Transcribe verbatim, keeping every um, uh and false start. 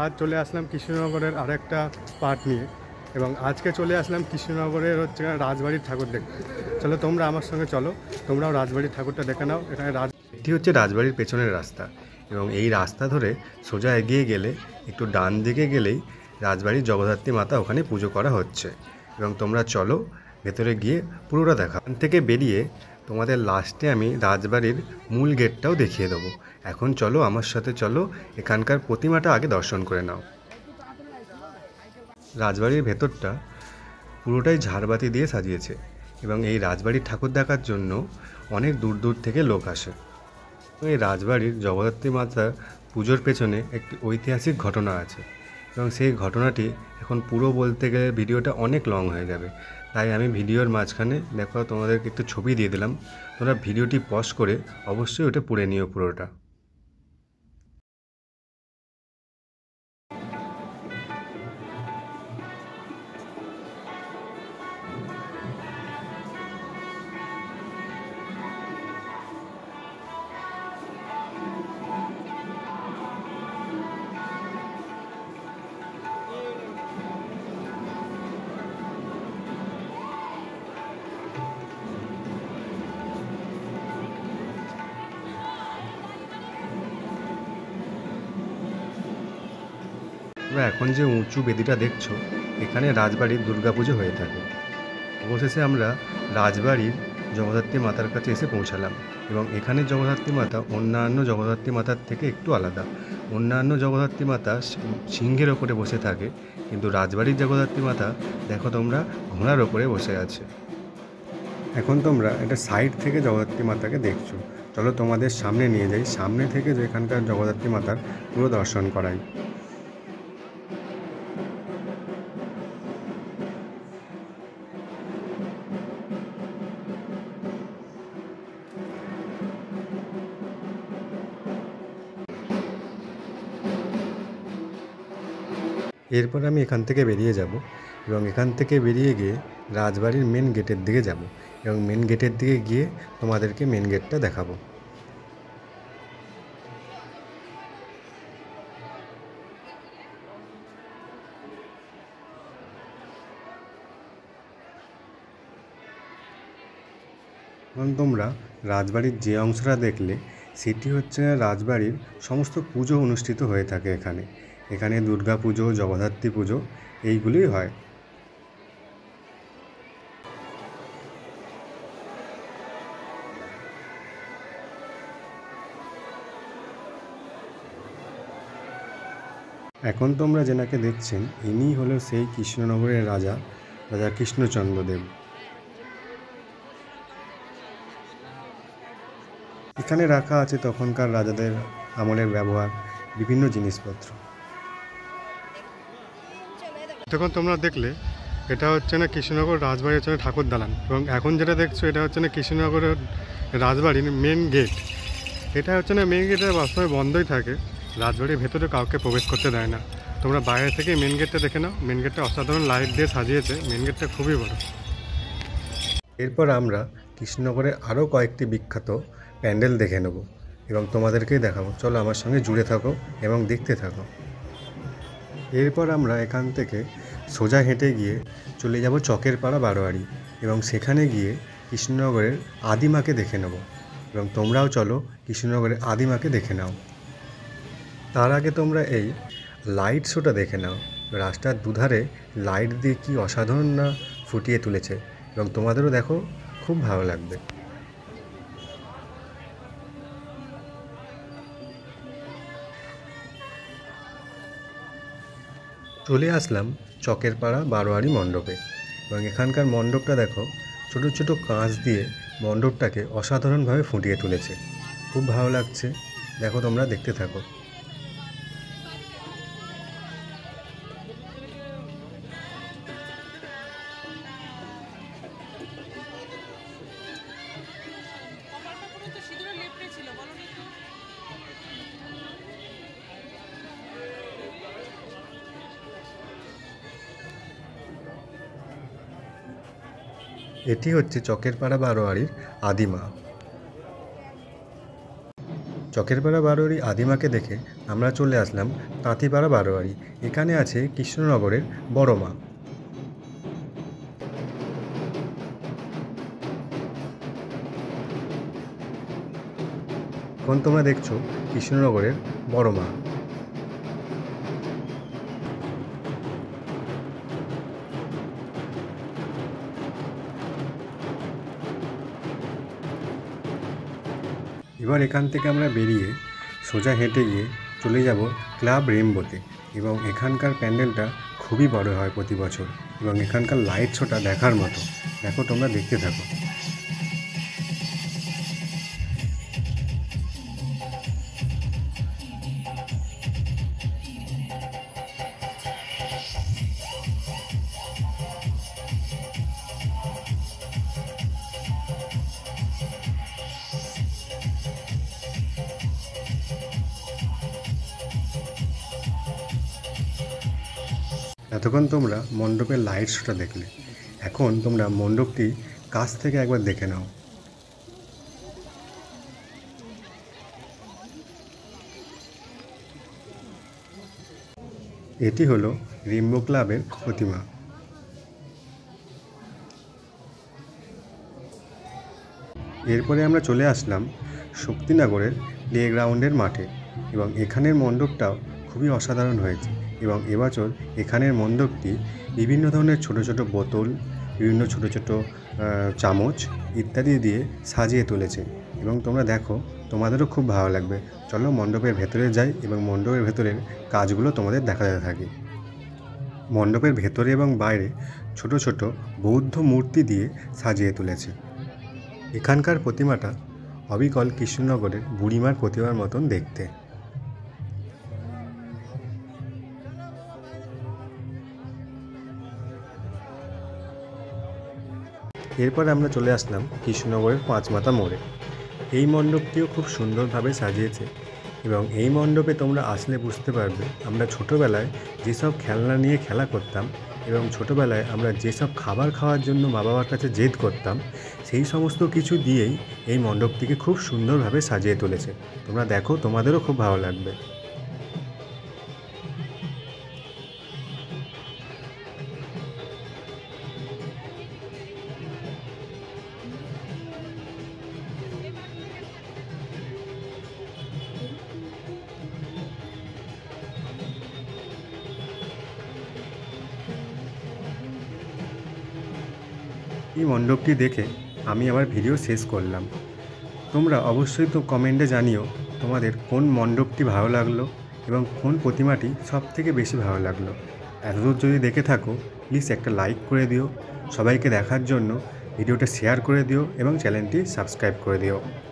आज चले आसलम কৃষ্ণনগরের আরেকটা পার্ট নিয়ে এবং আজকে চলে আসলাম কৃষ্ণনগরের হচ্ছে রাজবাড়ীর ঠাকুর দেখতে। চলো তোমরা আমার সঙ্গে চলো, তোমরাও রাজবাড়ীর ঠাকুরটা দেখে নাও। এখানে রাজ এটি হচ্ছে রাজবাড়ির পেছনের রাস্তা এবং এই রাস্তা ধরে সোজা এগিয়ে গেলে একটু ডান দিকে গেলেই রাজবাড়ির জগদ্ধাত্রী মাতা ওখানে পুজো করা হচ্ছে এবং তোমরা চলো ভেতরে গিয়ে পুরোটা দেখা। এখান থেকে বেরিয়ে তোমাদের লাস্টে আমি রাজবাড়ির মূল গেটটাও দেখিয়ে দেবো। এখন চলো আমার সাথে চলো, এখানকার প্রতিমাটা আগে দর্শন করে নাও। রাজবাড়ির ভেতরটা পুরোটাই ঝাড়বাতি দিয়ে সাজিয়েছে এবং এই রাজবাড়ির ঠাকুর দেখার জন্য অনেক দূর দূর থেকে লোক আসে। এই রাজবাড়ির জগদ্ধাত্রী মাতার পুজোর পেছনে একটি ঐতিহাসিক ঘটনা আছে এবং সেই ঘটনাটি এখন পুরো বলতে গেলে ভিডিওটা অনেক লং হয়ে যাবে, তাই আমি ভিডিওর মাঝখানে দেখো তোমাদেরকে একটু ছবি দিয়ে দিলাম। তোমরা ভিডিওটি পজ করে অবশ্যই ওটা পড়ে নিও পুরোটা। তোমরা এখন যে উঁচু বেদিটা দেখছো এখানে রাজবাড়ির দুর্গাপুজো হয়ে থাকে। অবশেষে আমরা রাজবাড়ির জগদ্ধাত্রী মাতার কাছে এসে পৌঁছালাম এবং এখানে জগদ্ধাত্রী মাতা অন্যান্য জগদ্ধাত্রী মাতার থেকে একটু আলাদা। অন্যান্য জগদ্ধাত্রী মাতা সিংহের ওপরে বসে থাকে, কিন্তু রাজবাড়ির জগদ্ধাত্রী মাতা দেখো তোমরা ঘোড়ার ওপরে বসে আছে। এখন তোমরা এটা সাইড থেকে জগদ্ধাত্রী মাতাকে দেখছো, চলো তোমাদের সামনে নিয়ে যাই, সামনে থেকে যেখানকার জগদ্ধাত্রী মাতার পুরো দর্শন করাই। এরপর আমি এখান থেকে বেরিয়ে যাব এবং এখান থেকে বেরিয়ে গিয়ে রাজবাড়ির মেন গেটের দিকে যাব এবং মেন গেটের দিকে গিয়ে তোমাদেরকে মেন গেটটা দেখাবো। এখন তোমরা রাজবাড়ির যে অংশটা দেখলে সেটি হচ্ছে রাজবাড়ির সমস্ত পুজো অনুষ্ঠিত হয়ে থাকে। এখানে এখানে দুর্গা পুজো, জগদ্ধাত্রী পুজো এইগুলোই হয়। এখন তোমরা যেনাকে দেখছেন ইনি হলো সেই কৃষ্ণনগরের রাজা, রাজা কৃষ্ণচন্দ্র দেব। এখানে রাখা আছে তখনকার রাজাদের আমলের ব্যবহার বিভিন্ন জিনিসপত্র। তখন তোমরা দেখলে এটা হচ্ছে না কৃষ্ণনগর রাজবাড়ির হচ্ছে ঠাকুর দালান এবং এখন যেটা দেখছো এটা হচ্ছে না কৃষ্ণনগরের রাজবাড়ির মেন গেট। এটা হচ্ছে না মেন গেটটা সবসময় বন্ধই থাকে, রাজবাড়ির ভেতরে কাউকে প্রবেশ করতে দেয় না। তোমরা বাইরে থেকে মেন গেটটা দেখে নাও, মেন গেটটা অসাধারণ লাইট দিয়ে সাজিয়েছে, মেন গেটটা খুবই বড়। এরপর আমরা কৃষ্ণনগরের আরও কয়েকটি বিখ্যাত প্যান্ডেল দেখে নেব এবং তোমাদেরকেই দেখাবো, চলো আমার সঙ্গে জুড়ে থাকো এবং দেখতে থাকো। এরপর আমরা এখান থেকে সোজা হেঁটে গিয়ে চলে যাব চকের পাড়া বারোয়ারি এবং সেখানে গিয়ে কৃষ্ণনগরের আদিমাকে দেখে নেব এবং তোমরাও চলো কৃষ্ণনগরের আদিমাকে দেখে নাও। তার আগে তোমরা এই লাইট শোটা দেখে নাও, রাস্তার দুধারে লাইট দিয়ে কি অসাধারণ না ফুটিয়ে তুলেছে এবং তোমাদেরও দেখো খুব ভালো লাগবে। চলে আসলাম চকের পাড়া বারোয়ারি মণ্ডপে এবং এখানকার মণ্ডপটা দেখো ছোট ছোট কাঁচ দিয়ে মণ্ডপটাকে অসাধারণভাবে ফুটিয়ে তুলেছে, খুব ভালো লাগছে, দেখো তোমরা দেখতে থাকো। এটি হচ্ছে চকের পাড়া বারোয়ারির আদিমা। চকেরপাড়া বারোয়ারি আদিমাকে দেখে আমরা চলে আসলাম তাঁতিপাড়া বারোয়ারি। এখানে আছে কৃষ্ণনগরের বড় মা। এখন তোমরা দেখছো কৃষ্ণনগরের বড় মা। এবার এখান থেকে আমরা বেরিয়ে সোজা হেঁটে গিয়ে চলে যাব ক্লাব রেইনবোতে। এবং এখানকার প্যান্ডেলটা খুবই বড় হয় প্রতি বছর, এবং এখানকার লাইট শোটা দেখার মতো। দেখো, তোমরা দেখতে থাকো। এতক্ষণ তোমরা মণ্ডপের লাইট শোটা দেখলে, এখন তোমরা মণ্ডপটি কাছ থেকে একবার দেখে নাও। এটি হলো রেইনবো ক্লাবের প্রতিমা। এরপরে আমরা চলে আসলাম শক্তিনগরের প্লেগ্রাউন্ডের মাঠে, এবং এখানের মণ্ডপটাও খুবই অসাধারণ হয়েছে। এবং এবছর এখানের মণ্ডপটি বিভিন্ন ধরনের ছোট ছোট বোতল, বিভিন্ন ছোট ছোট চামচ ইত্যাদি দিয়ে সাজিয়ে তুলেছে। এবং তোমরা দেখো, তোমাদেরও খুব ভালো লাগবে। চলো মণ্ডপের ভেতরে যাই এবং মণ্ডপের ভেতরের কাজগুলো তোমাদের দেখাতে থাকি। মণ্ডপের ভেতরে এবং বাইরে ছোট ছোট বৌদ্ধ মূর্তি দিয়ে সাজিয়ে তুলেছে। এখানকার প্রতিমাটা অবিকল কৃষ্ণনগরের বুড়িমার প্রতিমার মতন দেখতে। এরপর আমরা চলে আসলাম কৃষ্ণনগরের পাঁচমাথা মোড়ে। এই মণ্ডপটিও খুব সুন্দরভাবে সাজিয়েছে, এবং এই মণ্ডপে তোমরা আসলে বুঝতে পারবে আমরা ছোটোবেলায় যেসব খেলনা নিয়ে খেলা করতাম, এবং ছোটোবেলায় আমরা যেসব খাবার খাওয়ার জন্য মা বাবার কাছে জেদ করতাম, সেই সমস্ত কিছু দিয়েই এই মণ্ডপটিকে খুব সুন্দরভাবে সাজিয়ে তুলেছে। তোমরা দেখো, তোমাদেরও খুব ভালো লাগবে। এই মণ্ডপটি দেখে আমি আমার ভিডিও শেষ করলাম। তোমরা অবশ্যই তো কমেন্টে জানিও তোমাদের কোন মণ্ডপটি ভালো লাগলো এবং কোন প্রতিমাটি সবথেকে বেশি ভালো লাগলো। এতদূর যদি দেখে থাকো, প্লিজ একটা লাইক করে দিও। সবাইকে দেখার জন্য ভিডিওটা শেয়ার করে দিও এবং চ্যানেলটি সাবস্ক্রাইব করে দিও।